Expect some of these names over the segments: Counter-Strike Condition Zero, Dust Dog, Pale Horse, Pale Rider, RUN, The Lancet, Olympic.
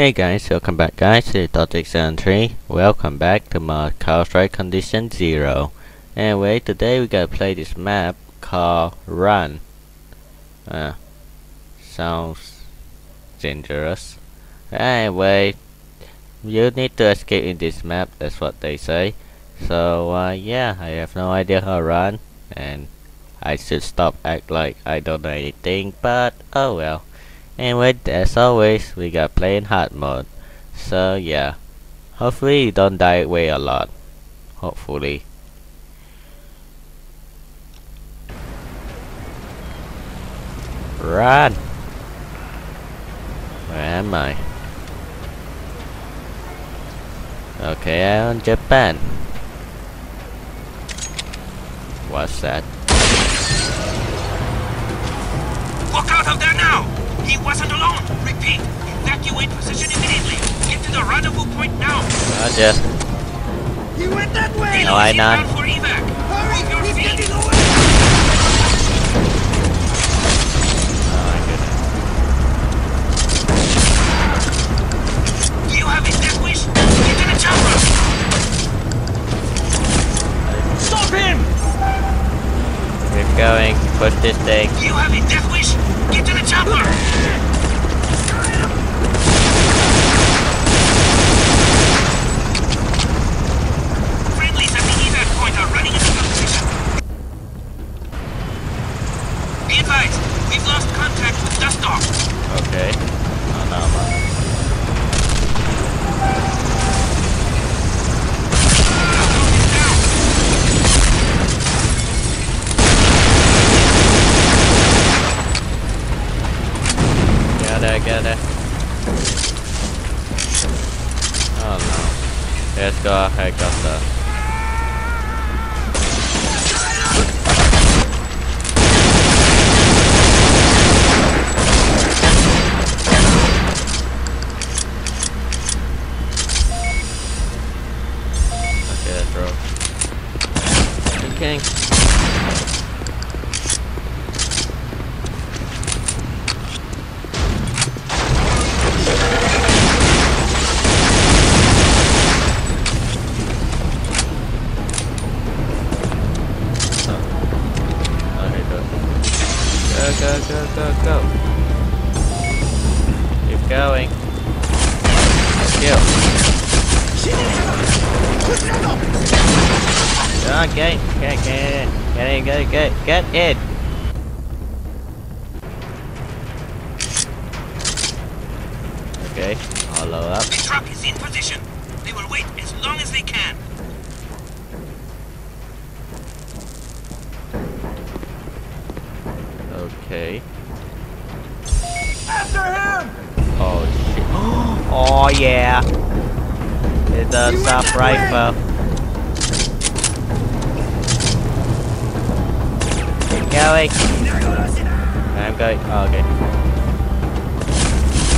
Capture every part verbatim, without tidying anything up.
Hey guys, welcome back guys to Dust Dog seven three. Welcome back to my Counter-Strike Condition Zero. Anyway, today we gotta play this map called Run. Uh, sounds dangerous. Anyway, you need to escape in this map, that's what they say. So uh, yeah, I have no idea how to run, and I should stop act like I don't know anything, but oh well. Anyway, as always, we got playing hard mode, so yeah, hopefully you don't die away a lot, hopefully. Run! Where am I? Okay, I'm in Japan. What's that? Walk out of there now! He wasn't alone! Repeat! Evacuate position immediately! Get to the rendezvous point now! Roger. He went that way! No, I not. Hurry! He's getting away! Oh my goodness. Do you have extinguished? Get to the jump room! Stop him! Keep going. Push this thing. Do you have a death wish? Get to the chopper! Let's go, I got that. Okay, that broke. I'm kidding. Go, go, go, go. Keep going. Kill. Oh, get in, get in, get in. Get in, get in, get in, get in. Okay, hollow up. The truck is in position. They will wait as long as they can. Okay. After him! Oh shit. Oh yeah! It's a stop rifle. Keep going. I'm going. Oh, okay.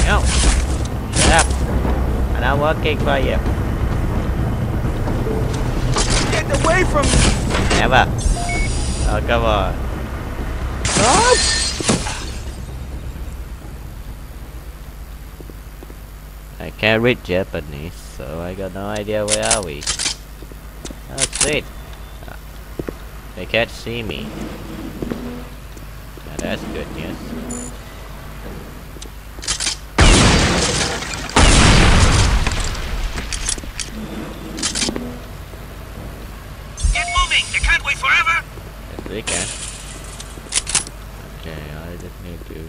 No! Get up! I'm not working for you. Get away from me! Never! Oh, come on. Oh! I can't read Japanese, so I got no idea where are we. Oh sweet! Oh. They can't see me. Now that's good news. Get moving! They can't wait forever! Yes, they can. Okay, all I just need to do is...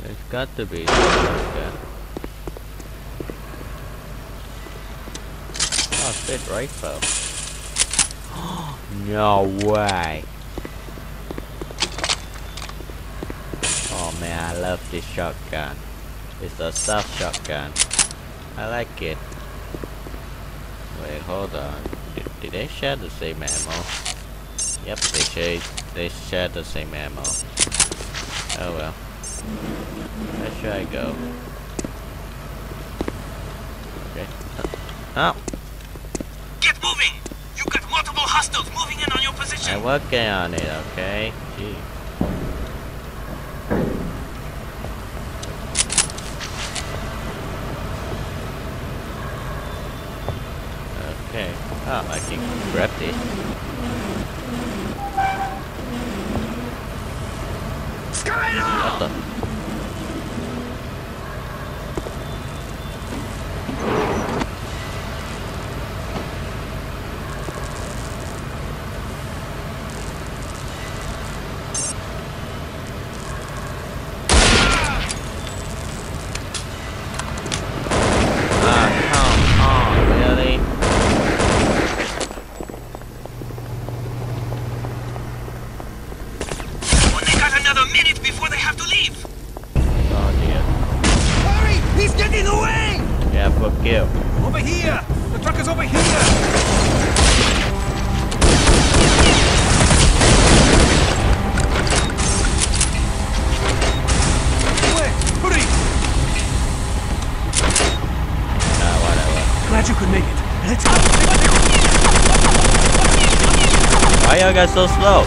It's got to be okay. Oh shit, rifle. No way. Oh man, I love this shotgun. It's a soft shotgun. I like it. Wait, hold on. Did, did they share the same ammo? Yep, they shared they share the same ammo. Oh well. Where should I go? Okay. Oh! Get moving! You got multiple hostiles moving in on your position! I'm working on it, okay? Gee. Ah, I can grab this. What the? Why y'all guys so slow?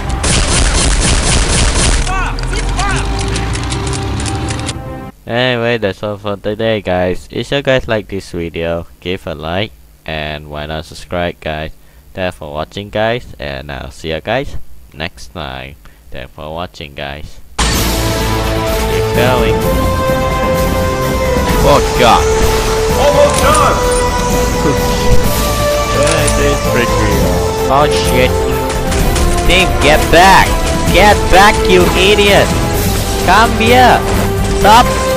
Anyway, that's all for today, guys. If you guys like this video, give a like and why not subscribe, guys. Thanks for watching, guys, and I'll see you guys next time. Thanks for watching, guys. Keep going. Oh God! Almost done. That is pretty real. Oh shit! Get back! Get back, you idiot! Come here! Stop!